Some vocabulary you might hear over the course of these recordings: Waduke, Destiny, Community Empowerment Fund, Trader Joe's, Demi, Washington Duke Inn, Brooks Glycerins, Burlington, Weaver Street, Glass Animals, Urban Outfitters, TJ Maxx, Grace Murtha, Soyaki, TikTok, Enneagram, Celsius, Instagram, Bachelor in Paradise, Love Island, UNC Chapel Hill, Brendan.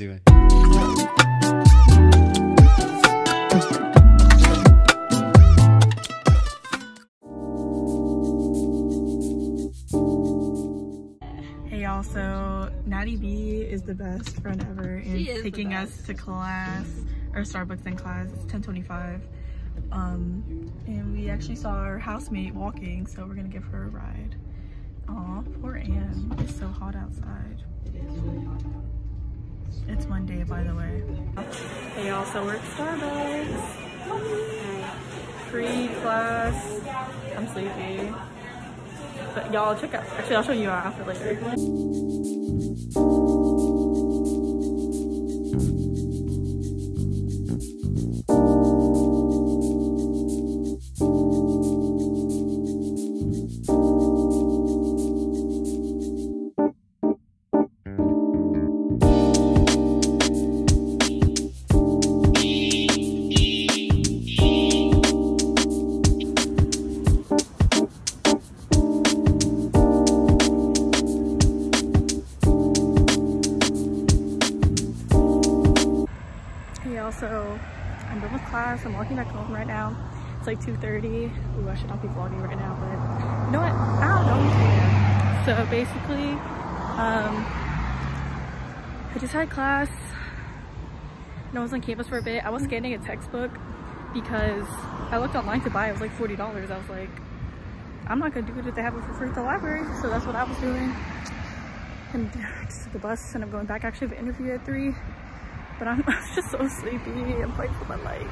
crazy way. Hey y'all, so Natty B is the best friend ever and taking us to class, or Starbucks in class. It's 10:25. And we actually saw our housemate walking, so we're gonna give her a ride. Aw, poor Anne. It's so hot outside. It's Monday, by the way. They also work Starbucks. Pre-class. I'm sleepy. But y'all check out. Actually, I'll show you our outfit later. I'm walking back home right now. It's like 2:30. Ooh, I should not be vlogging right now, but you know what? I don't care. So basically, I just had class and I was on campus for a bit. I was scanning a textbook because I looked online to buy it. It was like $40. I was like, I'm not gonna do it if they have it for free at the library. So that's what I was doing. And I just took the bus and I'm going back. I actually have an interview at 3. But I'm just so sleepy. I'm fighting for my life.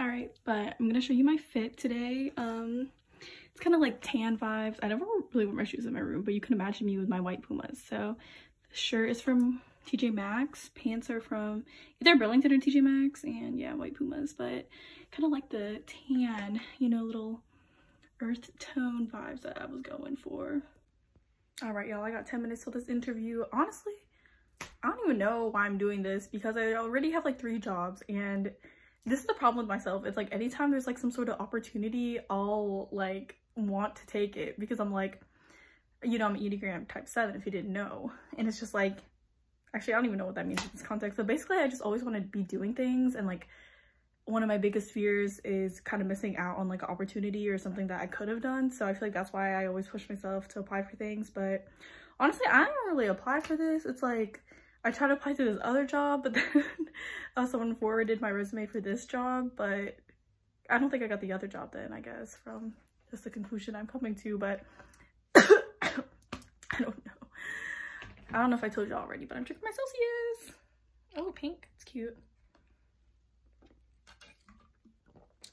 All right, but I'm gonna show you my fit today. It's kind of like tan vibes. I never really wear my shoes in my room, but you can imagine me with my white Pumas. So the shirt is from TJ Maxx. Pants are from either Burlington or TJ Maxx, and yeah, white Pumas. But kind of like the tan, you know, little earth tone vibes that I was going for. All right, y'all. I got 10 minutes till this interview. Honestly, I don't even know why I'm doing this because I already have like 3 jobs, and this is the problem with myself. It's like anytime there's like some sort of opportunity, I'll like want to take it because I'm like, you know, I'm an Enneagram type 7 if you didn't know. And it's just like, actually I don't even know what that means in this context. So basically I just always want to be doing things, and like one of my biggest fears is kind of missing out on like an opportunity or something that I could have done. So I feel like that's why I always push myself to apply for things. But honestly, I don't really apply for this. It's like I tried to apply to this other job, but then someone forwarded my resume for this job, but I don't think I got the other job then, I guess, from just the conclusion I'm coming to. But I don't know if I told you already, but I'm drinking my Celsius. Oh, pink. It's cute.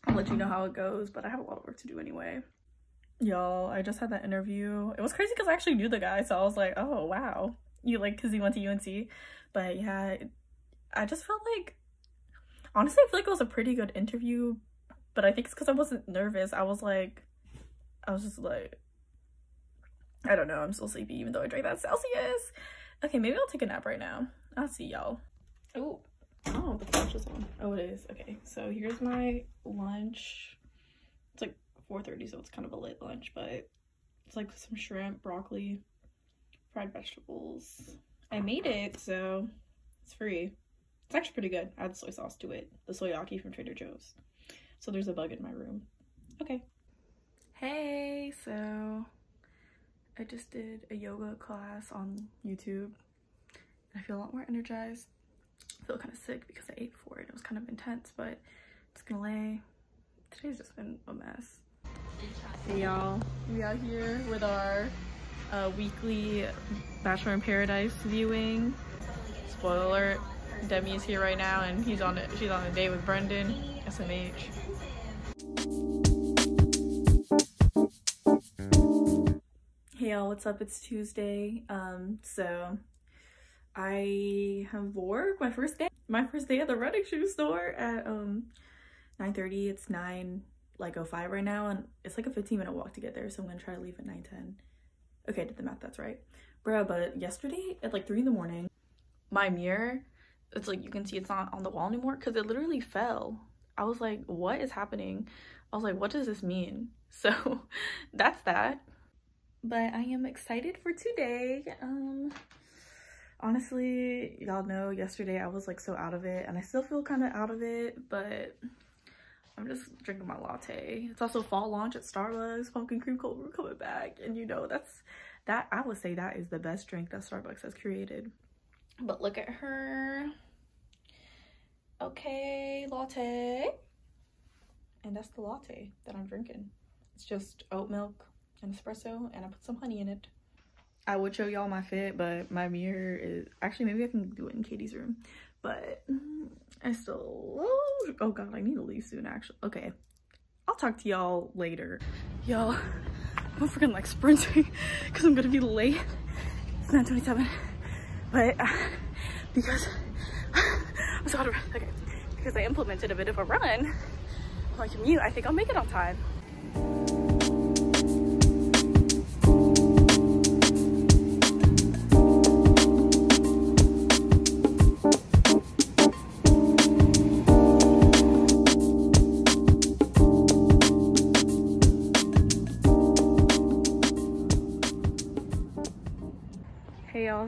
I'll let you know how it goes, but I have a lot of work to do anyway. Y'all, I just had that interview. It was crazy because I actually knew the guy, so I was like, oh wow, you like, because he went to UNC. But yeah, I just felt like, honestly, I feel like it was a pretty good interview, but I think it's because I wasn't nervous. I was just like, I don't know, I'm still sleepy even though I drank that Celsius. Okay, maybe I'll take a nap right now. I'll see y'all. Oh, the flash is on. Oh, it is. Okay, so here's my lunch. It's like 4:30, so it's kind of a late lunch, but it's like some shrimp, broccoli, fried vegetables. I made it, so it's free. It's actually pretty good. I add soy sauce to it, the soyaki from Trader Joe's. So there's a bug in my room. Okay. Hey, so I just did a yoga class on YouTube. I feel a lot more energized. I feel kind of sick because I ate before and it was kind of intense, but I'm just gonna lay. Today's just been a mess. Hey y'all, we out here with our weekly Bachelor in Paradise viewing. Spoiler alert, Demi is here right now and she's on a date with Brendan, SMH. Hey y'all, what's up? It's Tuesday. So I have work, my first day at the running shoe store at 9:30. It's 9:05 right now, and it's like a 15-minute walk to get there, so I'm gonna try to leave at 9:10. Okay, I did the math, that's right, bruh. But yesterday at like 3 in the morning, my mirror, it's like you can see it's not on the wall anymore because it literally fell. I was like, what is happening? I was like, what does this mean? So that's that. But I am excited for today. honestly, y'all know yesterday I was like so out of it, and I still feel kind of out of it, but I'm just drinking my latte. It's also fall launch at Starbucks, pumpkin cream cold brew coming back, and you know that I would say that is the best drink that Starbucks has created. But look at her. Okay, latte. And that's the latte that I'm drinking. It's just oat milk and espresso, and I put some honey in it. I would show y'all my fit, but my mirror is... Actually, maybe I can do it in Katie's room. But I still... Oh god, I need to leave soon, actually. Okay, I'll talk to y'all later. Y'all, I'm freaking like sprinting because I'm gonna be late. It's 9:27. But because I'm so out of breath, okay, because I implemented a bit of a run on my commute, I think I'll make it on time.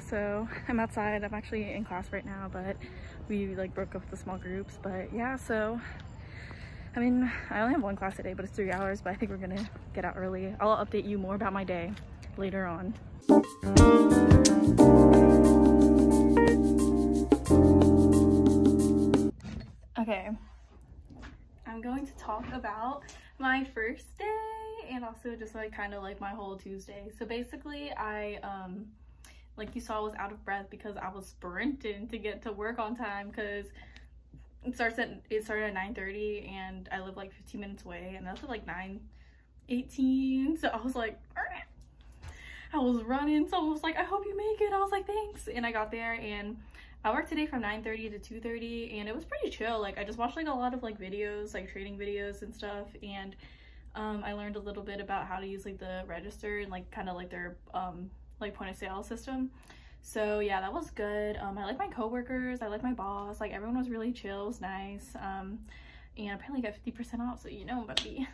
So I'm outside. I'm actually in class right now, but we like broke up the small groups. But yeah, so I mean, I only have one class today, but it's 3 hours, but I think we're gonna get out early. I'll update you more about my day later on. Okay, I'm going to talk about my first day and also just like kind of like my whole Tuesday. So basically I like you saw, I was out of breath because I was sprinting to get to work on time, because it started at 9:30 and I live like 15 minutes away, and that's at like 9:18. So I was like, I was running. Someone was like, I hope you make it. I was like, thanks. And I got there, and I worked today from 9:30 to 2:30, and it was pretty chill. Like I just watched like a lot of like videos, like trading videos and stuff, and I learned a little bit about how to use like the register and like kind of like their like point of sale system. So yeah, that was good. I like my coworkers, I like my boss, like everyone was really chill. It was nice. And I probably got 50% off, so you know I'm about to be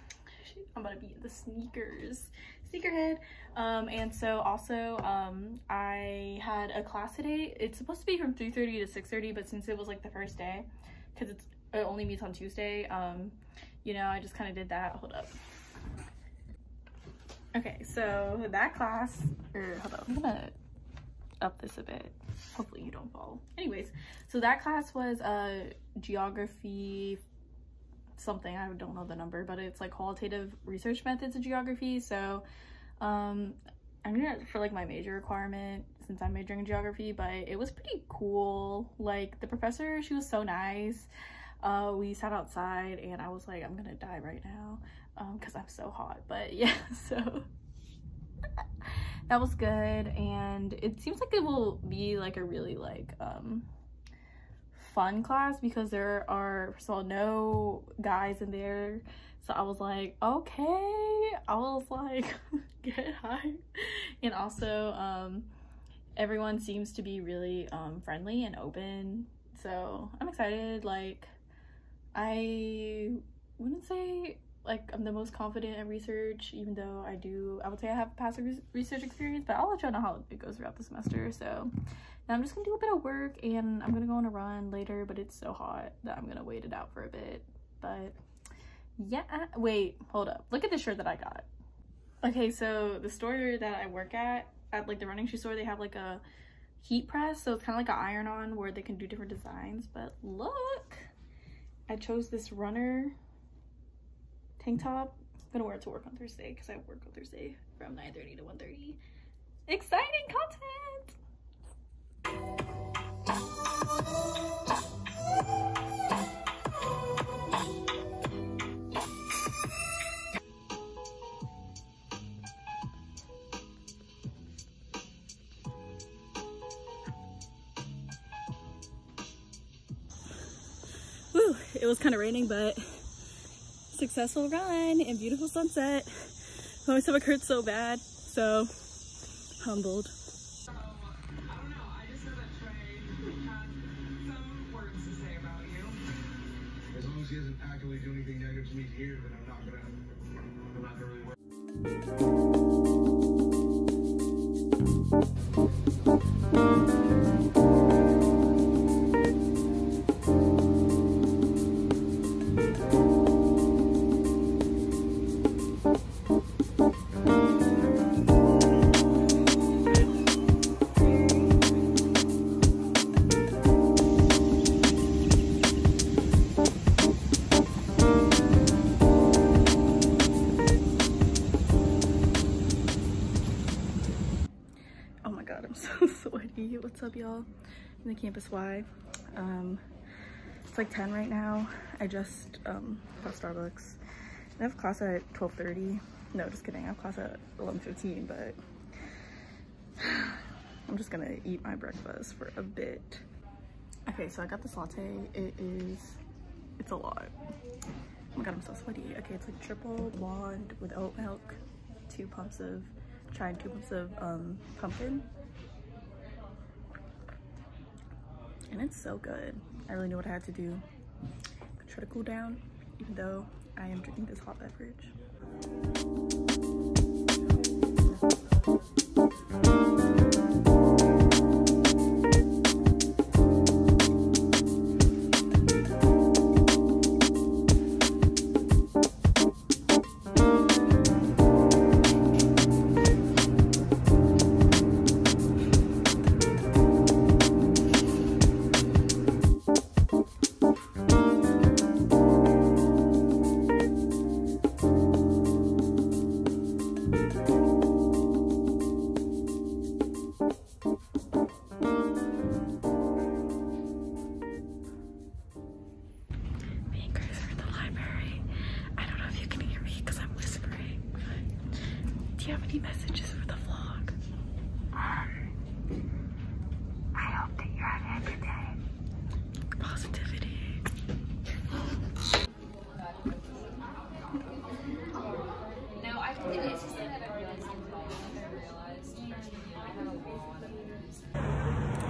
the sneakerhead. And so also I had a class today. It's supposed to be from 3:30 to 6:30, but since it was like the first day, because it only meets on Tuesday, you know, I just kind of did that. Hold up. Okay, so that class, hold on, I'm gonna up this a bit. Hopefully you don't fall. Anyways, so that class was geography something, I don't know the number, but it's like qualitative research methods of geography. So I'm gonna, for like my major requirement, since I'm majoring in geography, but it was pretty cool. Like the professor, she was so nice. We sat outside and I was like, I'm gonna die right now because I'm so hot. But yeah, so that was good, and it seems like it will be like a really like fun class, because there are no guys in there. So I was like, okay, I was like get high. And also everyone seems to be really friendly and open, so I'm excited. Like I wouldn't say like I'm the most confident at research, even though I would say I have past research experience, but I'll let y'all know how it goes throughout the semester. So now I'm just gonna do a bit of work, and I'm gonna go on a run later, but it's so hot that I'm gonna wait it out for a bit. But yeah, wait, hold up, look at the shirt that I got. Okay, so the store that I work at like the running shoe store, they have like a heat press, so it's kind of like an iron-on where they can do different designs. But look, I chose this runner tank top. I'm gonna wear it to work on Thursday, because I work on Thursday from 9:30 to 1:30. Exciting content. It was kind of raining, but successful run and beautiful sunset. My stomach hurts so bad, so humbled. So, I don't know, I just know that Trey has some words to say about you. As long as he doesn't actively do anything negative to me here, then I'm not gonna really work. god, I'm so sweaty. What's up, y'all? In the campus Y. It's like 10 right now. I just got Starbucks. I have class at 12:30. No, just kidding. I have class at 11:15, but I'm just gonna eat my breakfast for a bit. Okay, so I got this latte. It's a lot. Oh my god, I'm so sweaty. Okay, it's like triple blonde with oat milk, 2 pumps of chai, 2 pumps of pumpkin. And it's so good. I really know what I had to do. Try to cool down, even though I am drinking this hot beverage.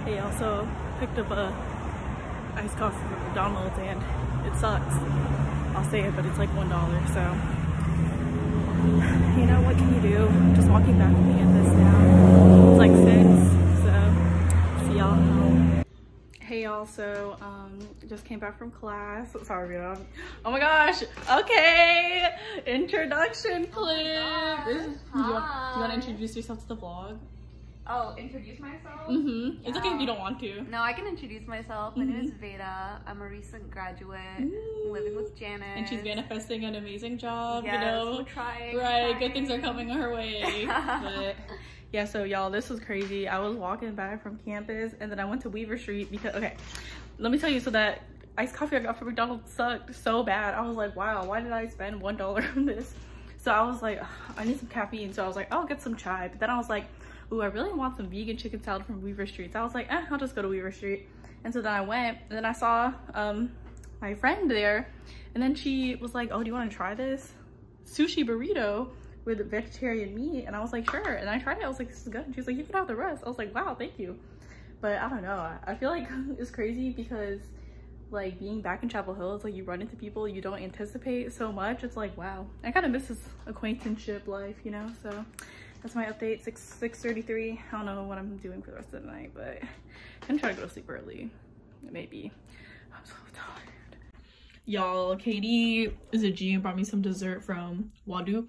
They also picked up a iced coffee from McDonald's and it sucks. I'll say it, but it's like $1, so you know, what can you do? I'm just walking back and get this now. It's like 6, so see y'all at home. Hey y'all, so just came back from class. Sorry, y'all. Oh my gosh. Okay. Introduction, please. Oh, do you want to introduce yourself to the vlog? Oh, introduce myself? Mm-hmm. Yeah. It's okay if you don't want to. No, I can introduce myself. My name is Veda. I'm a recent graduate. Ooh. Living with Janice. And she's manifesting an amazing job, yes, you know? We're trying. Right, good things are coming her way. But yeah, so y'all, this was crazy. I was walking back from campus and then I went to Weaver Street because, okay, let me tell you, so that iced coffee I got from McDonald's sucked so bad. I was like, wow, why did I spend $1 on this? So I was like, I need some caffeine. So I was like, I'll get some chai. But then I was like, ooh, I really want some vegan chicken salad from Weaver Street. So I was like, I'll just go to Weaver Street. And so then I went and then I saw my friend there. And then she was like, oh, do you want to try this sushi burrito with vegetarian meat? And I was like, sure. And I tried it. I was like, this is good. And she was like, you can have the rest. I was like, wow, thank you. But I don't know, I feel like it's crazy because like being back in Chapel Hill, it's like you run into people you don't anticipate so much. It's like, wow, I kind of miss this acquaintanceship life, you know? So that's my update. 6:33. I don't know what I'm doing for the rest of the night, but I'm gonna try to go to sleep early, maybe. I'm so tired, y'all. Katie is a G and brought me some dessert from Waduke.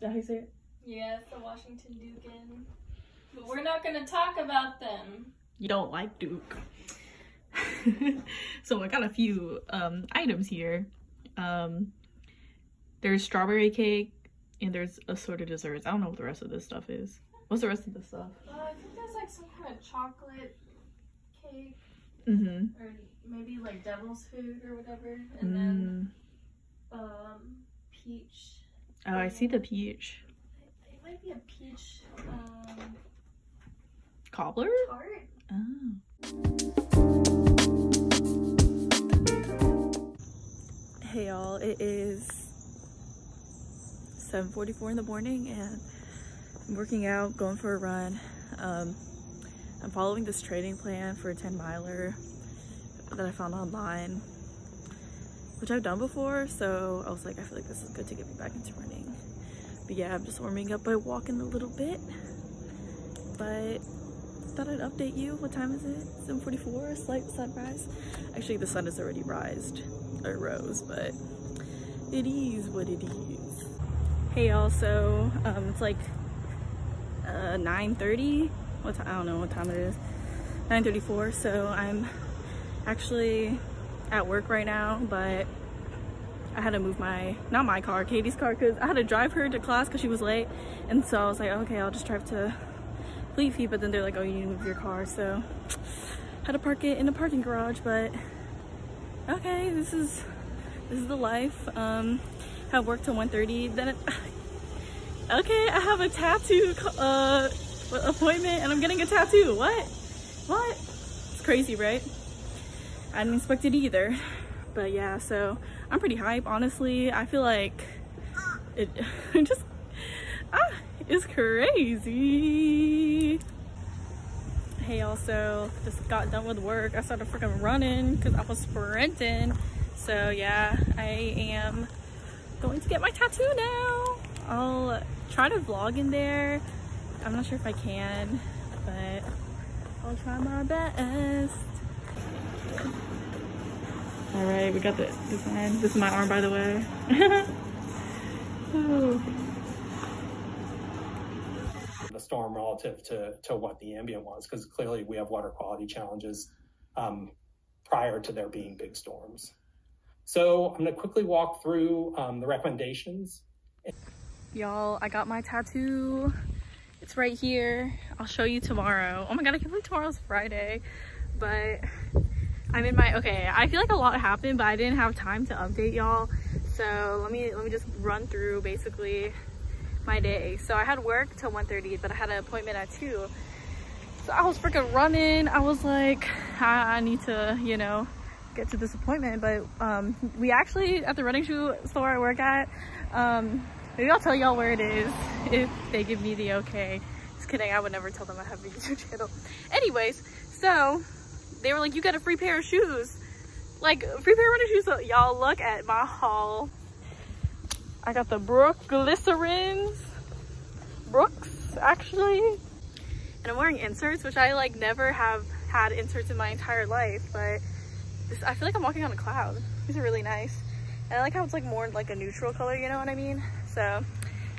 Did I say it? Yeah, it's the Washington Duke Inn. But we're not gonna talk about them. You don't like Duke. So I got a few items here. There's strawberry cake and there's assorted desserts. I don't know what the rest of this stuff is. What's the rest of this stuff? I think there's like some kind of chocolate cake, mm-hmm, or maybe like devil's food or whatever, and then peach. Oh, I see the peach. It might be a peach cobbler tart. Oh. Hey y'all, it is 7:44 in the morning and I'm working out, going for a run. I'm following this training plan for a 10-miler that I found online, which I've done before, so I was like, I feel like this is good to get me back into running. But yeah, I'm just warming up by walking a little bit, but thought I'd update you. What time is it? 7:44, slight sunrise. Actually, the sun has already rose, but it is what it is. Hey y'all, so it's like 9:30. What time? I don't know what time it is. 9:34. So I'm actually at work right now, but I had to move not my car, Katie's car, because I had to drive her to class because she was late. And so I was like, okay, I'll just drive to Fleet Feet, but then they're like, oh, you need to move your car. So had to park it in a parking garage, but okay, this is the life. Have work till 1:30. Then okay, I have a tattoo appointment and I'm getting a tattoo. What? It's crazy, right? I didn't expect it either. But yeah, so I'm pretty hype, honestly. I feel like it's crazy. Hey, also just got done with work. I started freaking running because I was sprinting. So yeah, I am going to get my tattoo now. I'll try to vlog in there. I'm not sure if I can, but I'll try my best. All right, we got the design. This is my arm, by the way. The storm relative to what the ambient was, because clearly we have water quality challenges prior to there being big storms. So I'm gonna quickly walk through the recommendations. Y'all, I got my tattoo. It's right here. I'll show you tomorrow. Oh my God, I can't believe tomorrow's Friday, but I'm in my, okay, I feel like a lot happened, but I didn't have time to update y'all. So let me just run through basically my day. So I had work till 1:30, but I had an appointment at 2. So I was freaking running. I was like, I need to, you know, get to this appointment. But we actually, at the running shoe store I work at, maybe I'll tell y'all where it is if they give me the okay. Just kidding, I would never tell them I have a YouTube channel. Anyways, so they were like, you got a free pair of shoes, like a free pair of running shoes. So y'all, look at my haul. I got the Brooks Glycerins, actually, and I'm wearing inserts, which I like never have had inserts in my entire life, but this, I feel like I'm walking on a cloud. These are really nice, and I like how it's like more like a neutral color, you know what I mean? So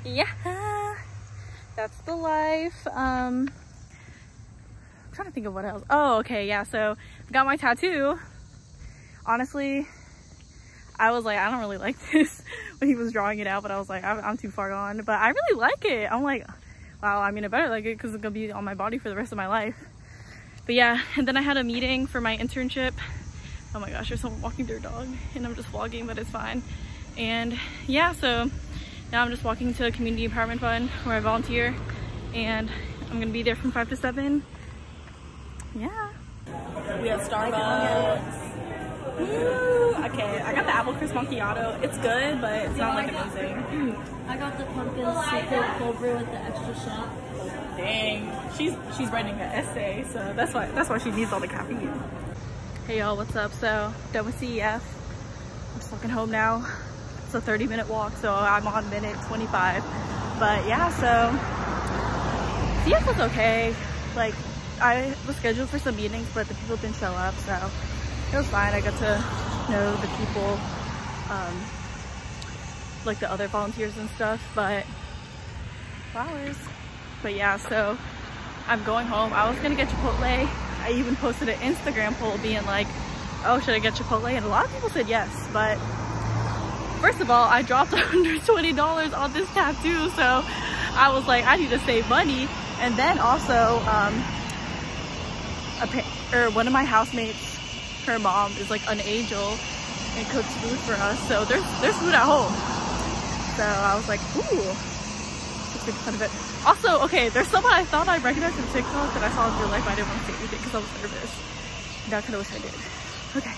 yeah, that's the life. I'm trying to think of what else. Oh, okay, yeah, so I got my tattoo. Honestly, I was like, I don't really like this when he was drawing it out, but I was like, I'm too far gone. But I really like it. I'm like, wow, I mean, I better like it because it's gonna be on my body for the rest of my life. But yeah, and then I had a meeting for my internship. Oh my gosh, there's someone walking their dog and I'm just vlogging, but it's fine. And yeah, so now I'm just walking to Community Empowerment Fund where I volunteer, and I'm gonna be there from 5 to 7. Yeah. We have Starbucks. Woo! Okay, I got the apple crisp macchiato. It's good, but it's not like amazing. I got the pumpkin seafood cold brew with the extra shot. Dang, she's writing an essay, so that's why she needs all the caffeine. Hey y'all, what's up? So done with CEF. I'm just walking home now. It's a 30-minute walk, so I'm on minute 25. But yeah, so CEF was okay. Like, I was scheduled for some meetings, but the people didn't show up, so it was fine. I got to know the people, like the other volunteers and stuff, but flowers. But yeah, so I'm going home. I was gonna get Chipotle. I even posted an Instagram poll being like, oh, should I get Chipotle? And a lot of people said yes, but first of all, I dropped $120 on this tattoo, so I was like, I need to save money. And then also, one of my housemates, her mom is like an angel and cooks food for us, so there's food at home. So I was like, ooh, let's make fun of it. Also, okay, there's someone I thought I recognized on TikTok that I saw in real life. I didn't want to say anything because I was nervous. Now I kind of wish I did. Okay,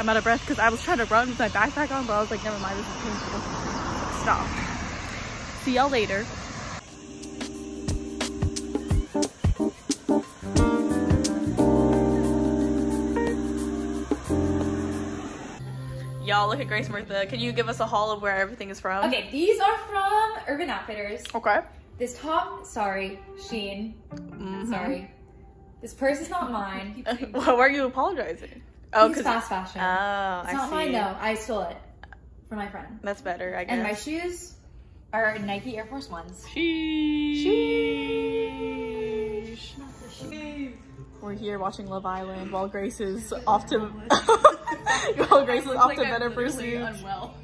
I'm out of breath because I was trying to run with my backpack on, but I was like, never mind, this is painful. Stop. See y'all later. Y'all, look at Grace Murtha. Can you give us a haul of where everything is from? Okay, these are from Urban Outfitters. Okay. This top, sorry, Shein. Mm-hmm. Sorry. This purse is not mine. Why are you apologizing? Oh, because fast fashion. Oh, I see. It's not mine though. I stole it from my friend. That's better, I guess. And my shoes are Nike Air Force Ones. Sheesh. Not the shoes. We're here watching Love Island while Grace is off to while Grace is off like to better pursuits. Unwell.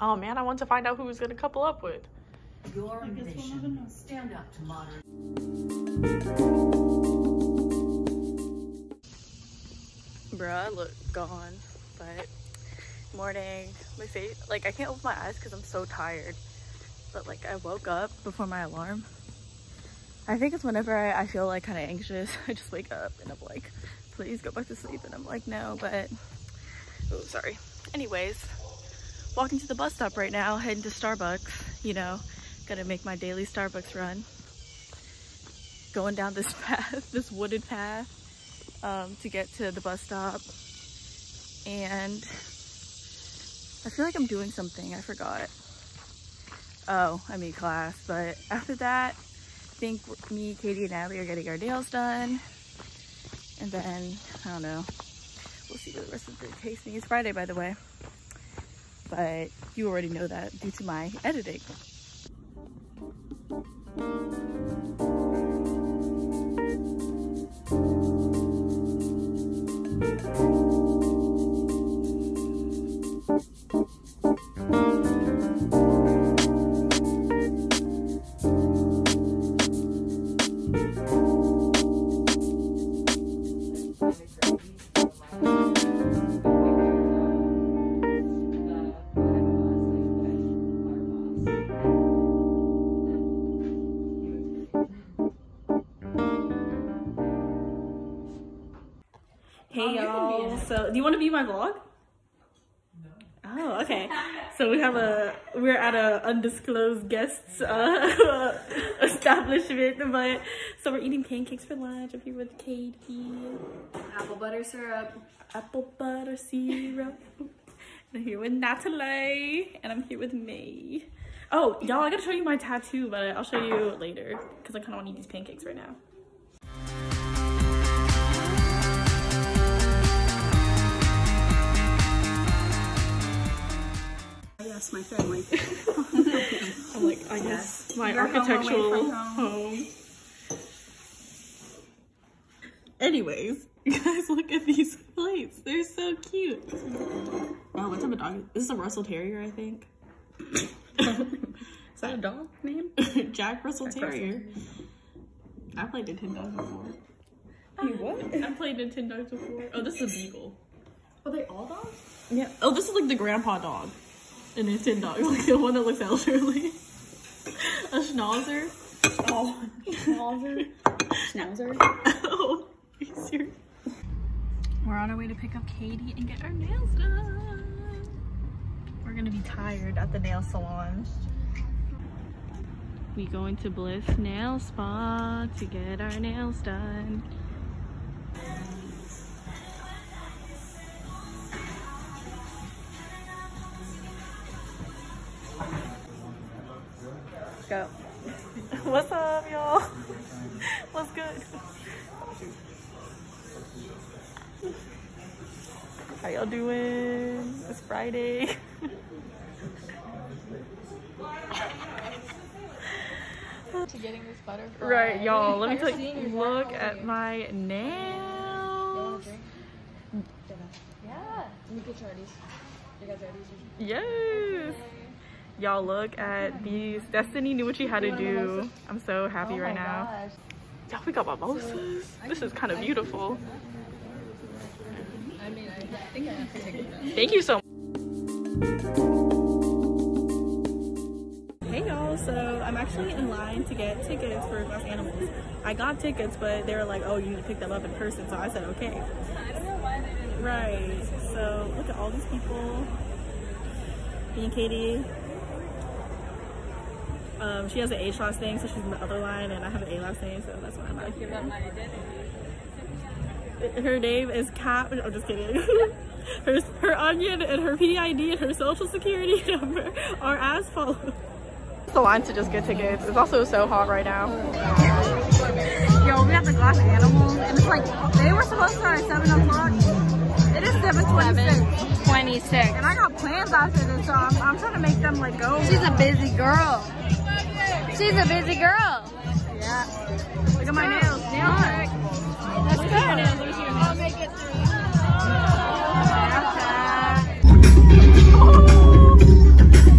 Oh man, I want to find out who he's gonna couple up with. Your mission, stand up to modern. Bruh, look, gone. But morning, my face, like I can't open my eyes because I'm so tired. But like I woke up before my alarm. I think it's whenever I feel like kind of anxious, I just wake up and I'm like, please go back to sleep. And I'm like, no, but, oh, sorry. Anyways, walking to the bus stop right now, heading to Starbucks, you know, gonna make my daily Starbucks run. Going down this path, this wooded path to get to the bus stop. And I feel like I'm doing something, I forgot. Oh, I mean class, but after that, I think me, Katie, and Natalie are getting our nails done. And then, I don't know, we'll see what the rest of the case means. It's Friday, by the way. But you already know that due to my editing. Hey y'all, so do you want to be my vlog? No. Oh, okay. So we're at a undisclosed guest's establishment, but so we're eating pancakes for lunch. I'm here with Katie. Apple butter syrup. Apple butter syrup. And I'm here with Natalie, and I'm here with May. Oh, y'all, I gotta show you my tattoo, but I'll show you later because I kind of want to eat these pancakes right now. Yes, my family. I'm like, I guess my architectural home. Anyways, you guys look at these plates. They're so cute. Wow, what type of dog? This is a Russell Terrier, I think. Is that a dog name? Jack Russell Terrier. I played Nintendogs before. You what? I played Nintendogs before. Oh, this is a beagle. Are they all dogs? Yeah. Oh, this is like the grandpa dog. And it's in dogs, like the one that looks elderly. A schnauzer. Oh, schnauzer. Schnauzer. Oh, are you serious? We're on our way to pick up Katie and get our nails done. We're gonna be tired at the nail salon. We going to Bliss Nail Spa to get our nails done. Go. What's up, y'all? What's good? How y'all doing? It's Friday. To getting this butterfly. Right, y'all. Let me tell you. Look at my nails. Yeah. You guys ready? Yes. Y'all look at these. Destiny knew what she had to do. I'm so happy right now. Y'all, we got mimosas. This is kind of beautiful. I mean, I think I have to take it down. Thank you so much. Hey y'all, so I'm actually in line to get tickets for Glass Animals. I got tickets, but they were like, oh, you need to pick them up in person. So I said, okay. I don't know why they didn't. Right, so look at all these people. Me and Katie. She has an ALOS thing, so she's in the other line, and I have an ALOS thing, so that's why I'm out here. Her name is Kat. I'm just kidding. her onion and her PID and her social security number are as follows. It's the line to just get tickets. It's also so hot right now. Yo, we have the Glass Animals, and it's like, they were supposed to start at 7 o'clock. It is 7:26. 26. And I got plans after this, so I'm trying to make them, like, go. She's a busy girl. She's a busy girl. Yeah. Look at my nails. Nail art. Let's go. I'll make it through. Oh,